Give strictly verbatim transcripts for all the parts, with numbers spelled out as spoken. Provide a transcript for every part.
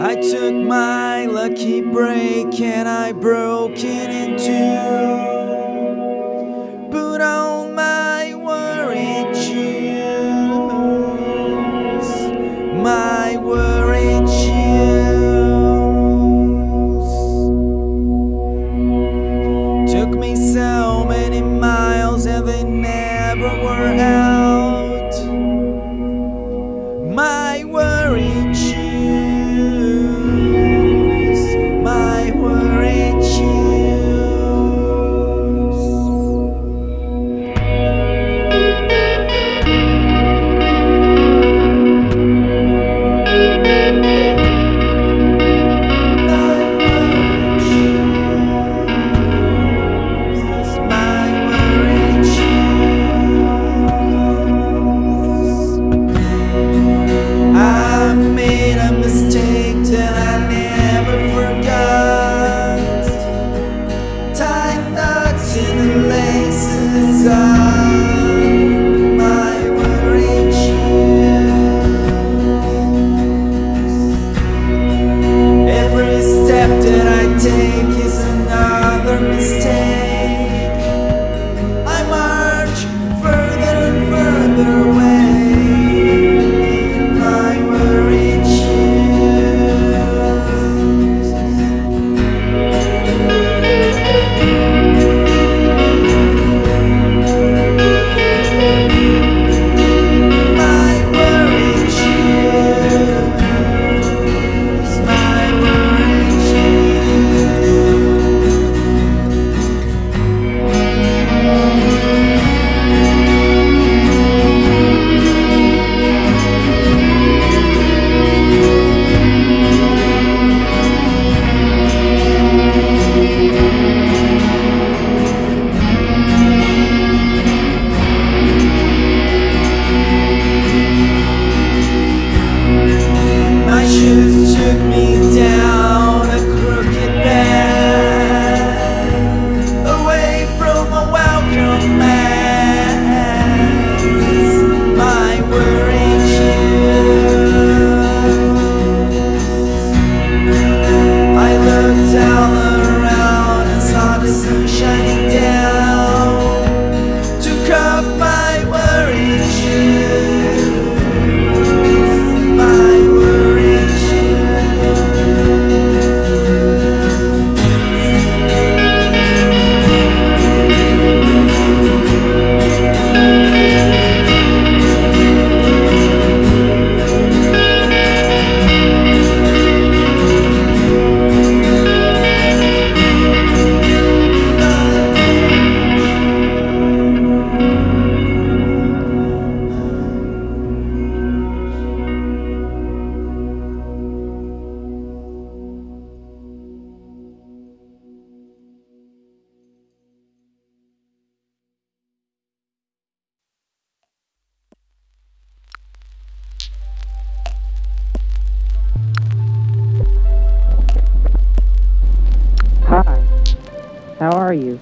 I took my lucky break and I broke it in two. Put on my worried shoes, my worried shoes. Took me so many miles and they never were out. My worried shoes. How are you?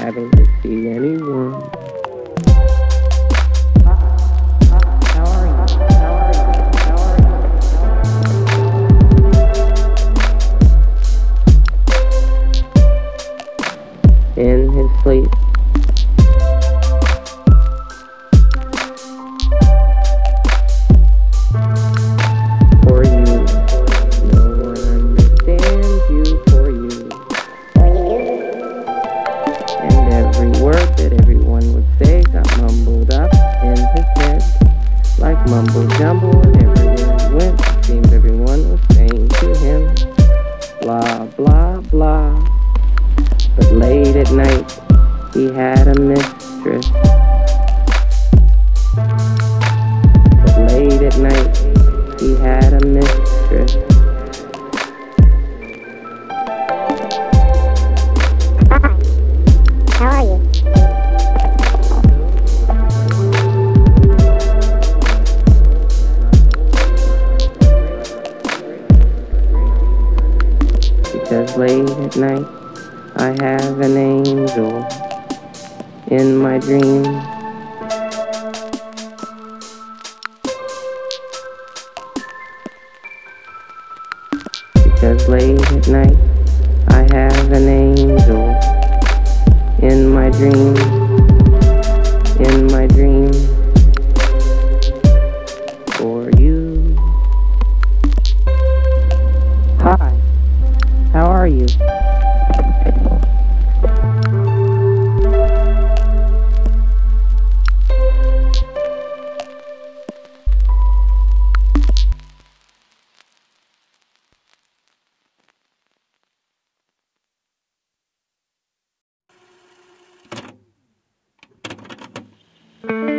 Having to see anyone. picture. But late at night, he had a mistress. Hi, how are you? Because late at night, I have an angel in my dream. Because late at night, I have an angel in my dream, in my dream, for you. Hi, how are you? I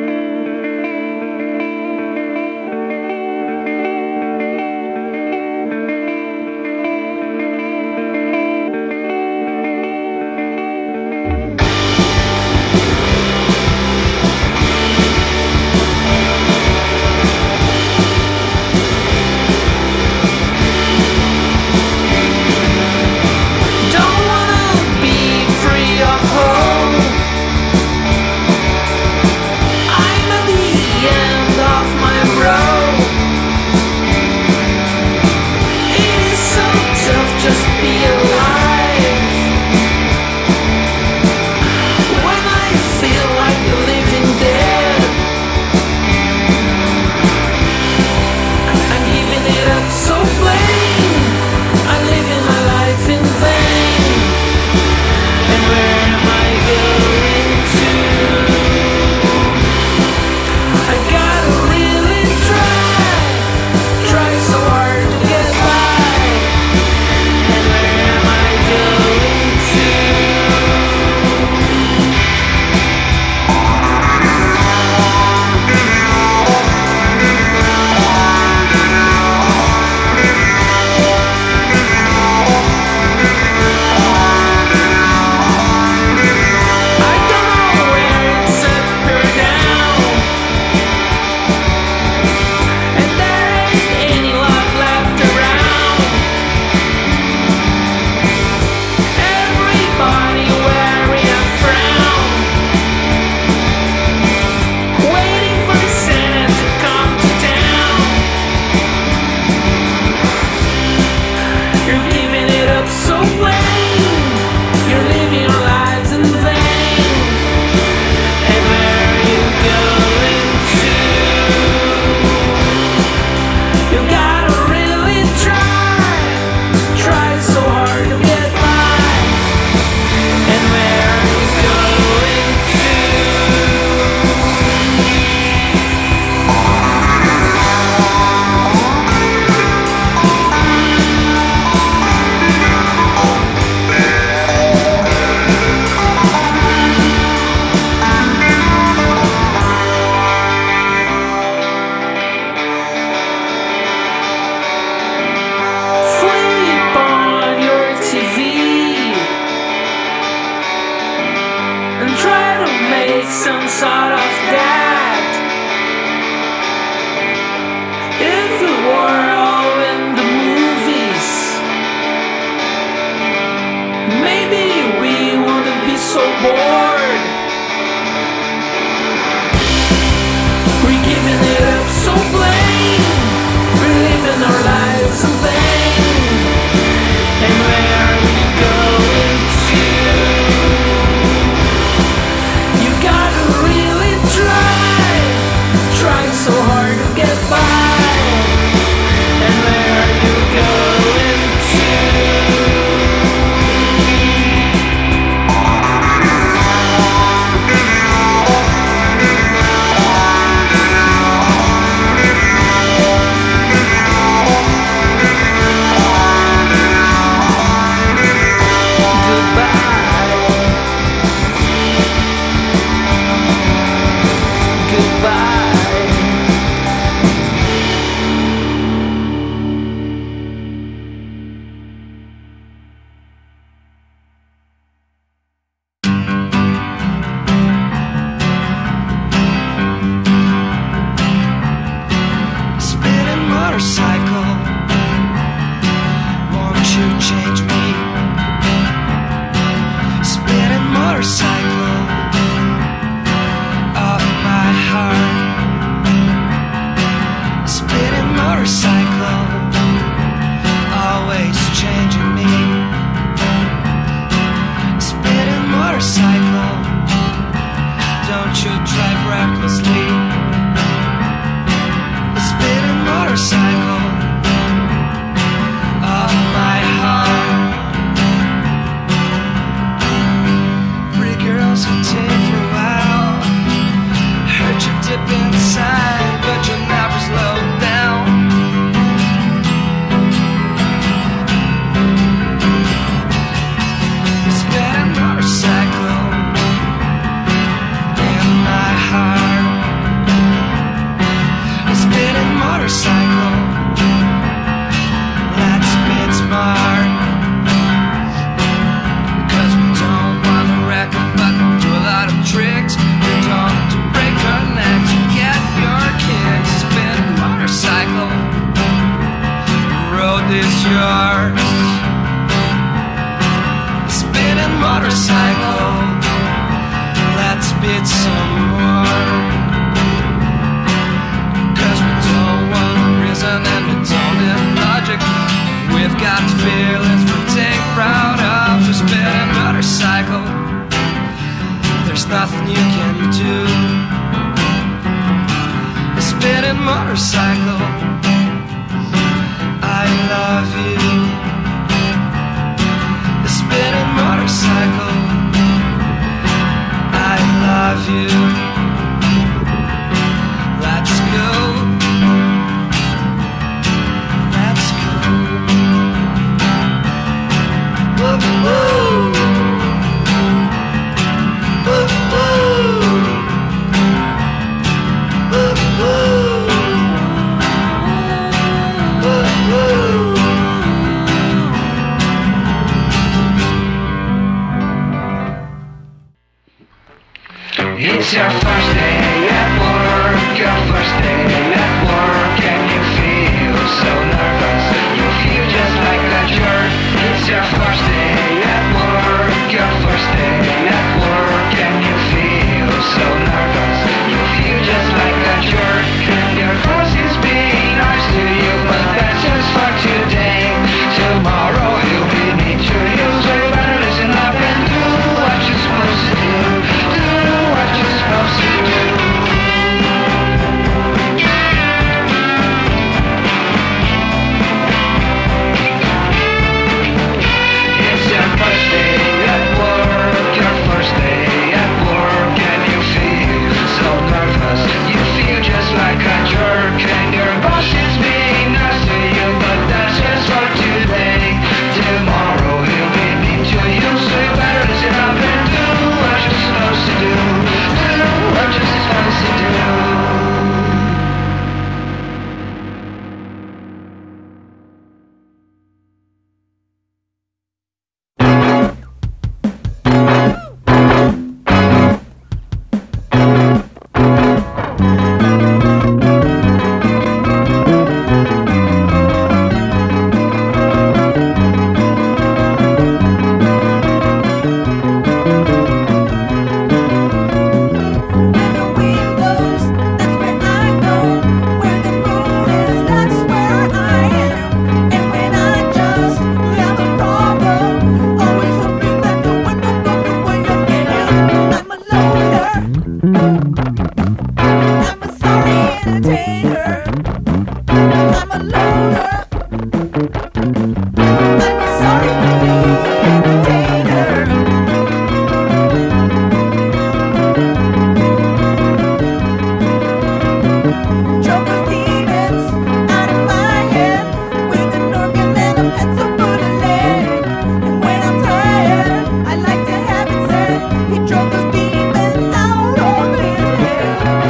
Nothing you can do. A spinning motorcycle. I love you. A spinning motorcycle. I love you. Let's go. Let's go. Whoa, whoa. It's your first day at work, your first day at work, and you feel so nervous, you feel just like a jerk. It's your first day at work, your first day at work, and you feel so nervous, you feel just like a jerk. Your boss is being nice to you, but that's just for today. Tomorrow he'll be mean to you, so you better listen up and do what you're supposed to do. He drove those demons out of his head.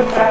Oh.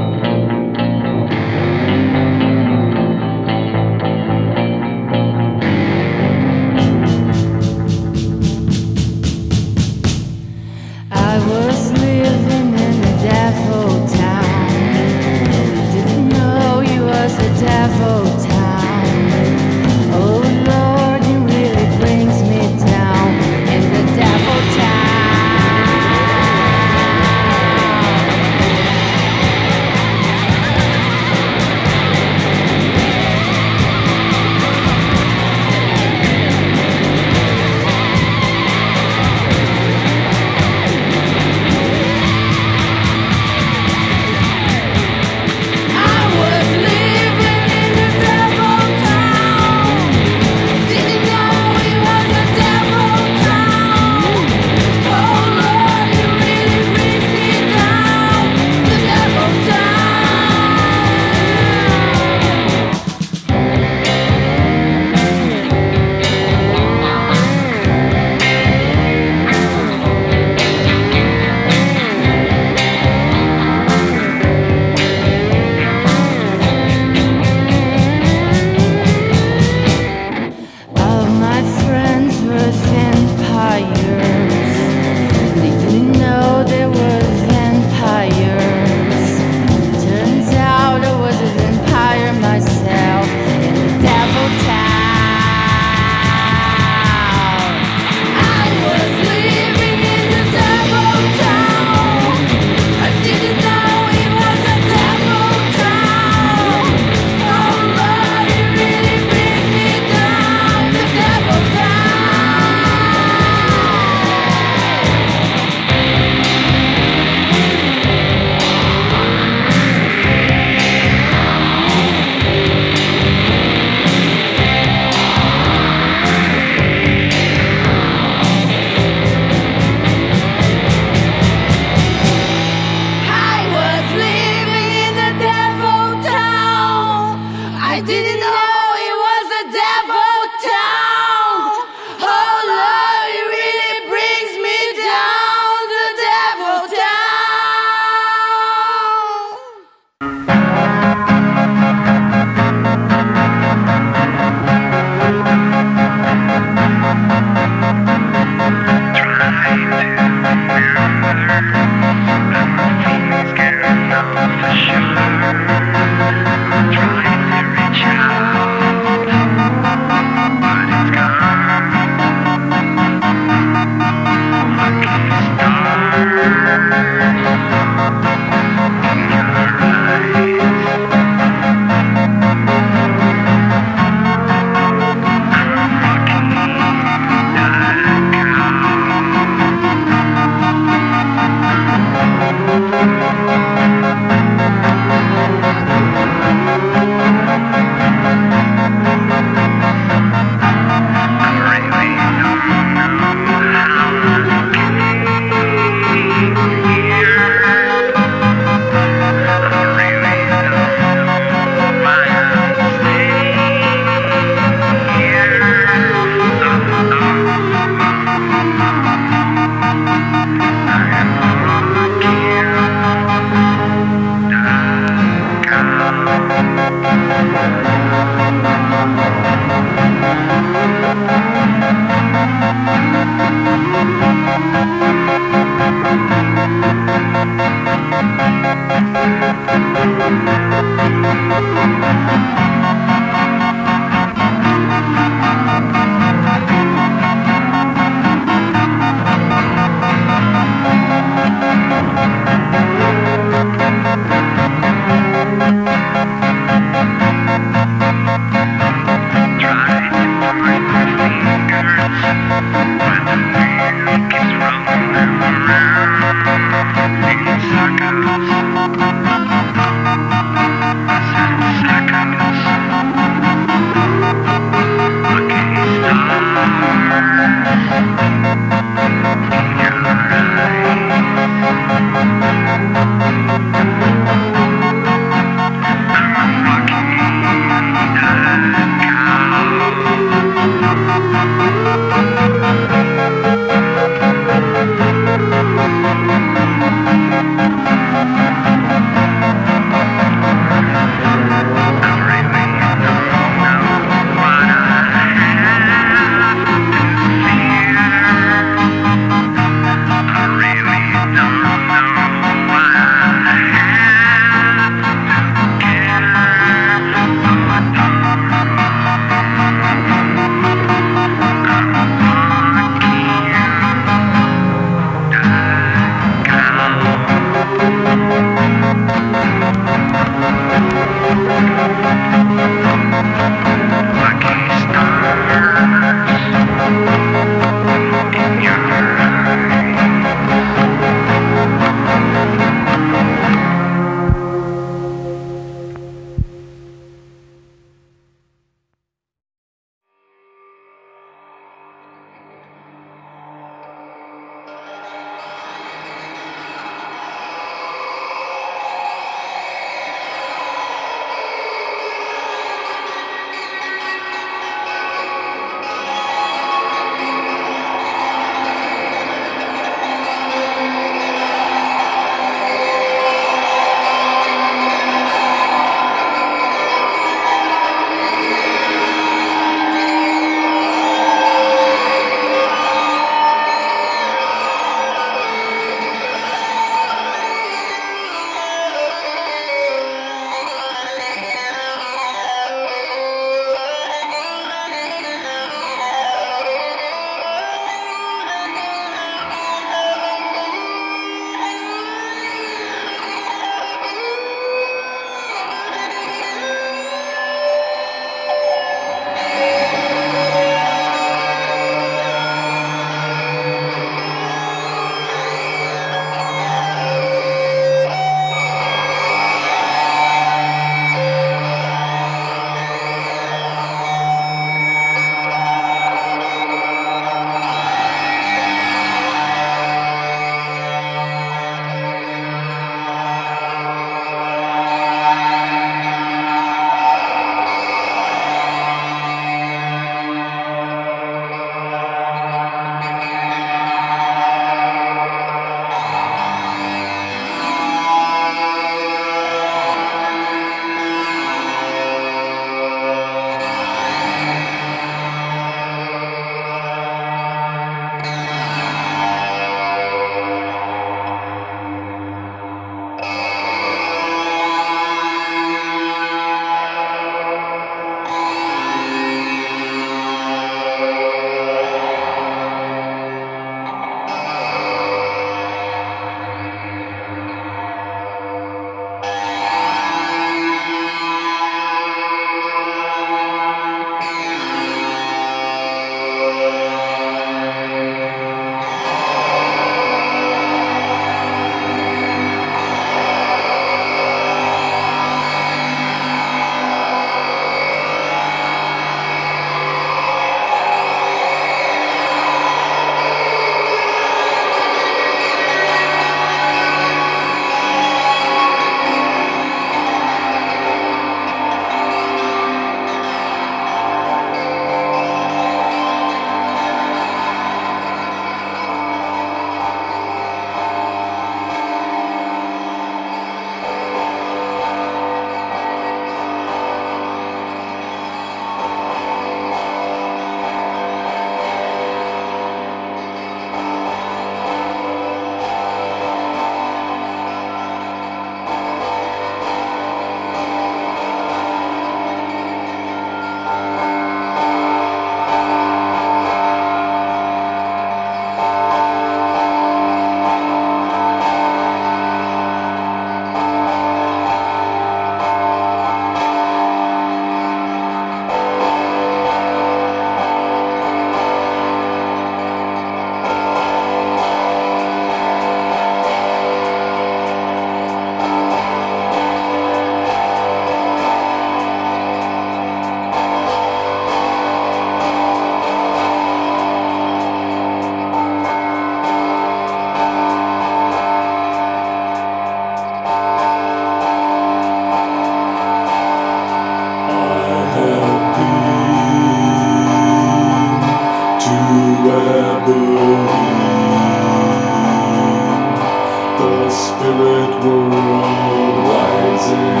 the spirit world rising.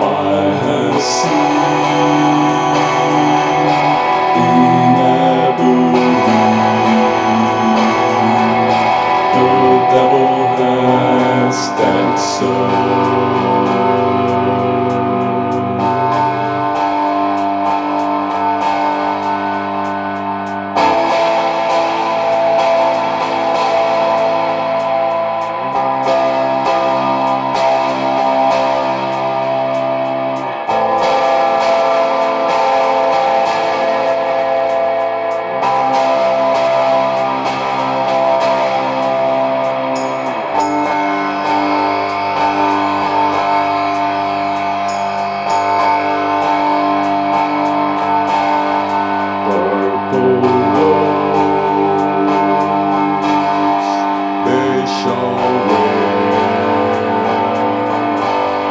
I have seen in Abu the devil has danced so.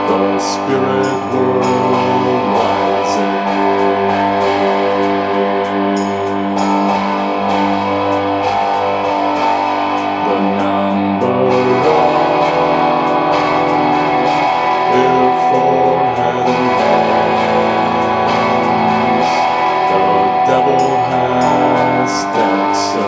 The spirit world rising. The number of their four-headed hands, the devil has danced so.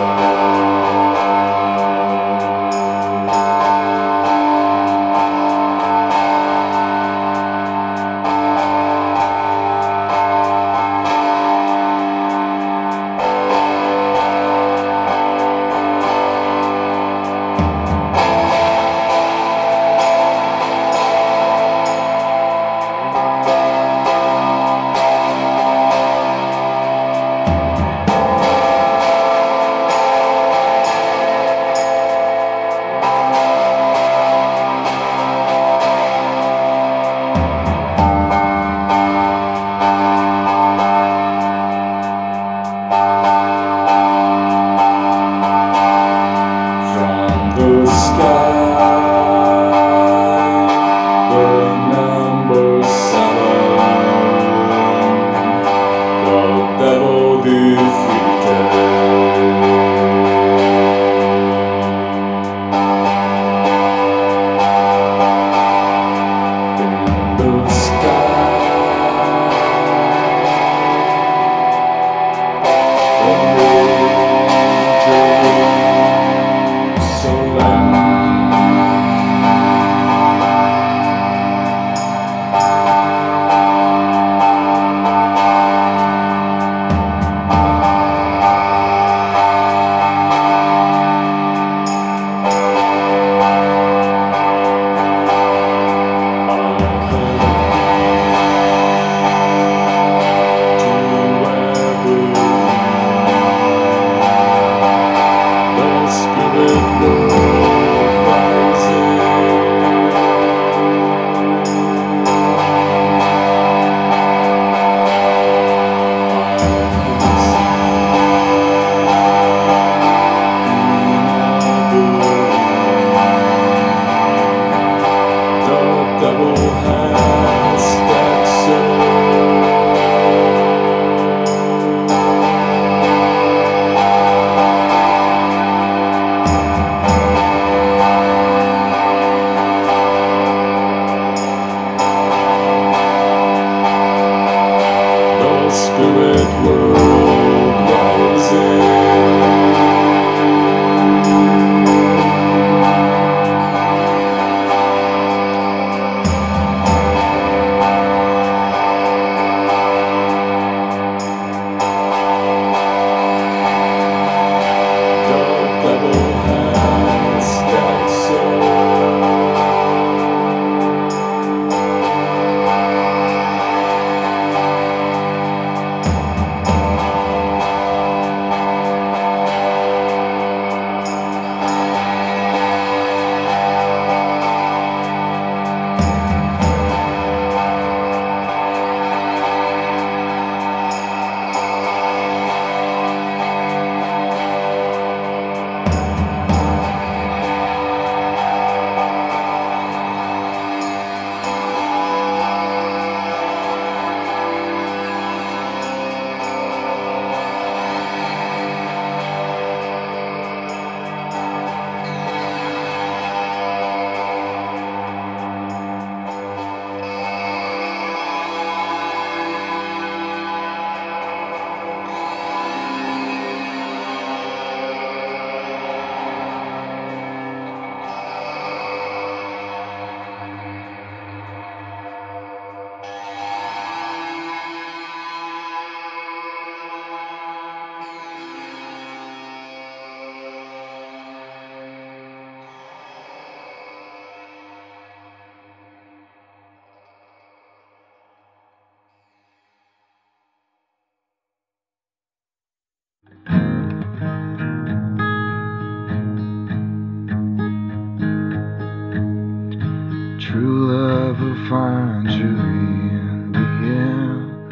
find you in the end.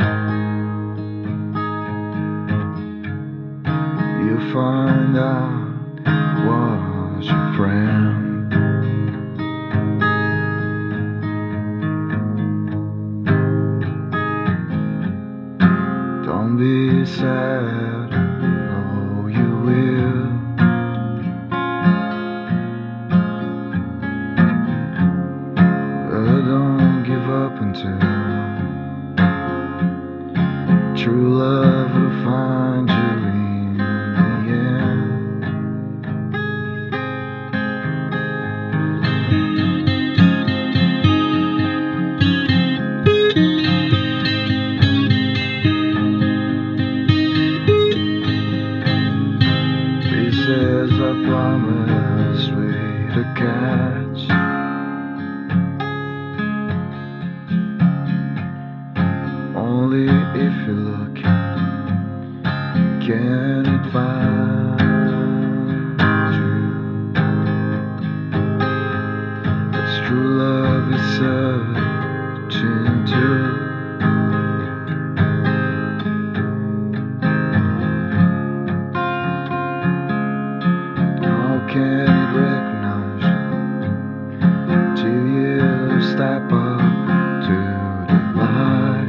You find out was your friend. Don't be sad, oh you will. True love will find you in the end. Pieces I promise we to catch. Only if you look can it find you. It's true love is searching too. How can it recognize you till you step up to the light?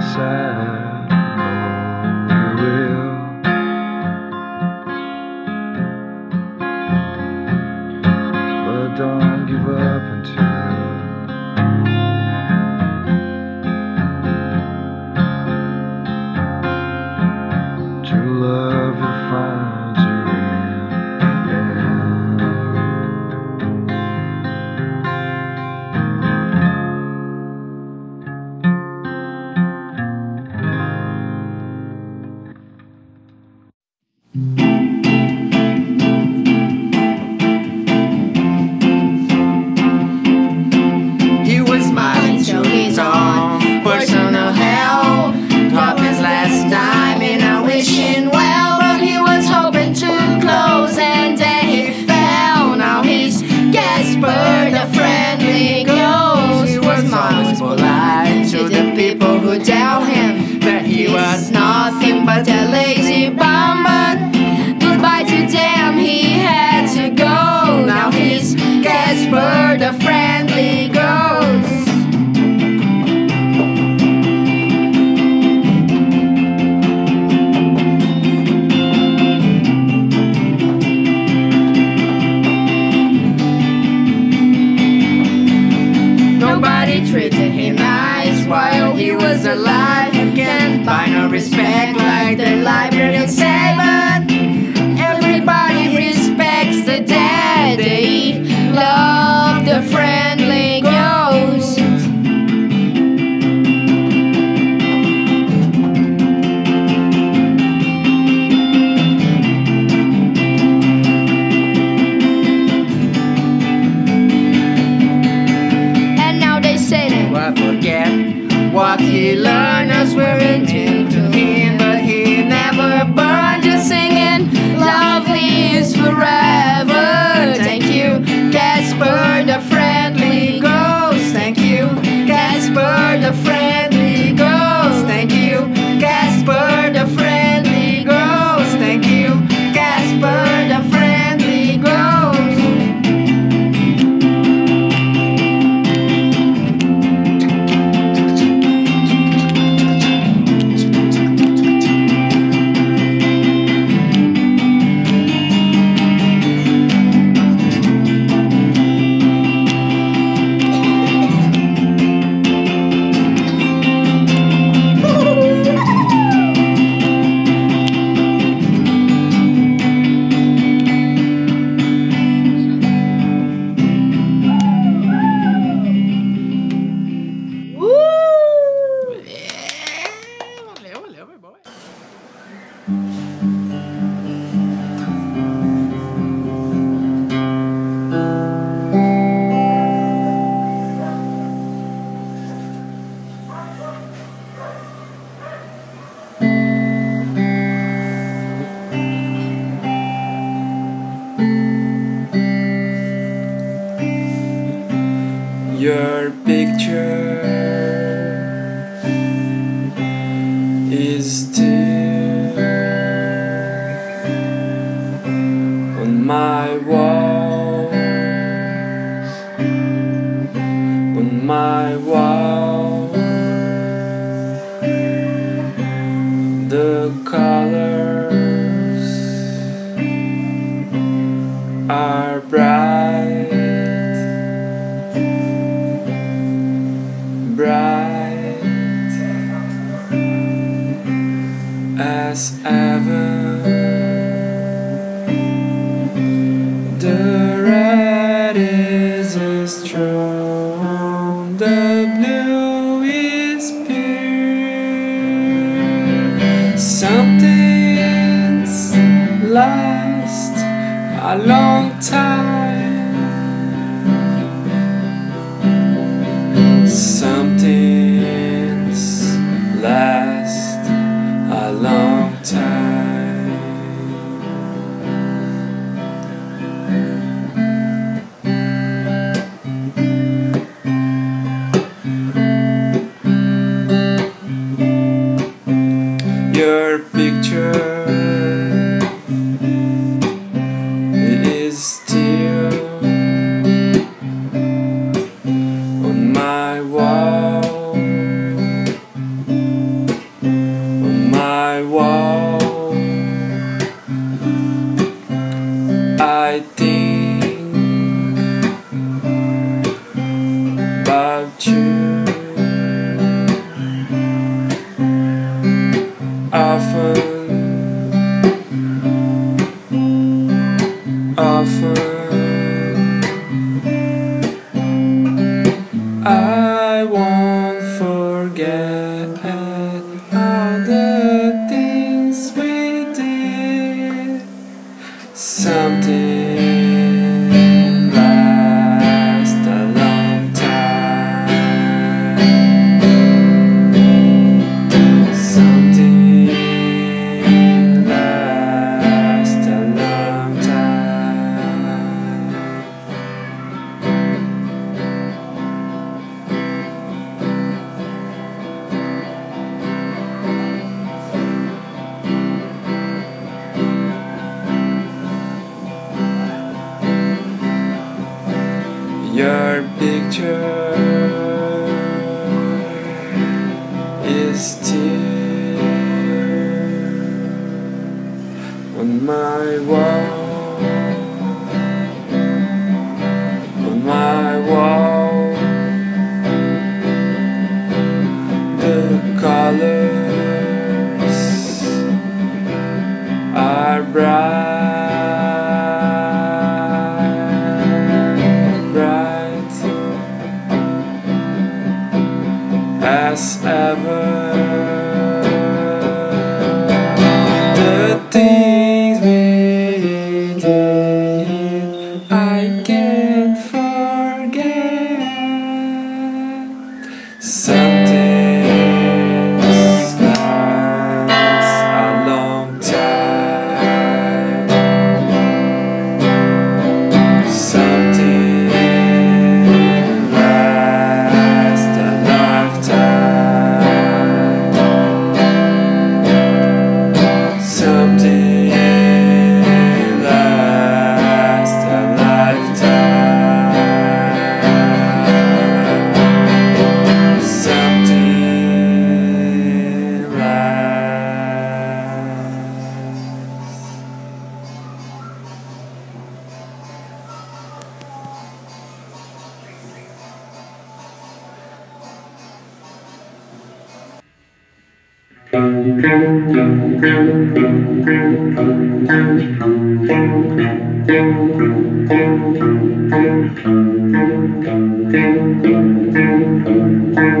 Sad, oh, you will. But don't give up until true love will find you in the end. Tell him that he was nothing but a lazy bum, but goodbye to them, he had to go. Now he's Casper the Friendly Ghost. Nobody treated him nice while he was alive. You can't buy no respect like the library said, but everybody respects the dead. They love the friendly ghost. And now they say they will forget what he learned us were indeed to him, but he never burned. always do on my wall, on my wall. The colors are bright, bright as ever. The red is strong, the blue is pure. Some things last a long time, some things last a long time. Your picture is still on my wall, my wall. I think about you often, often. I won't forget something last a long time, something last a long time. Your picture is still on my wall, on my wall. The colors are bright, as ever. The things we did I can't forget. Something's lasts a long time, something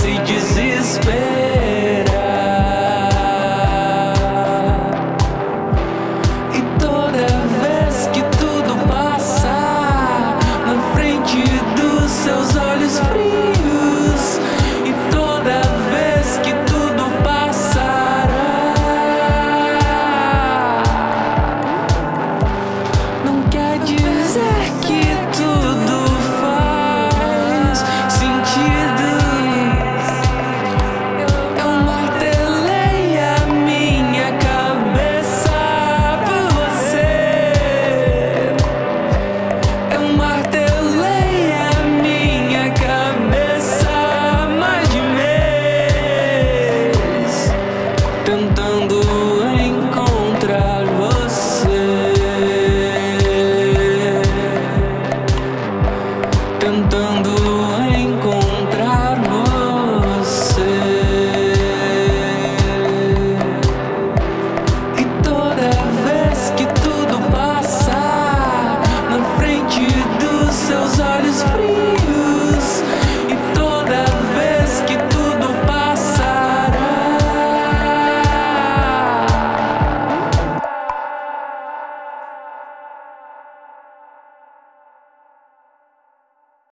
seek his despair.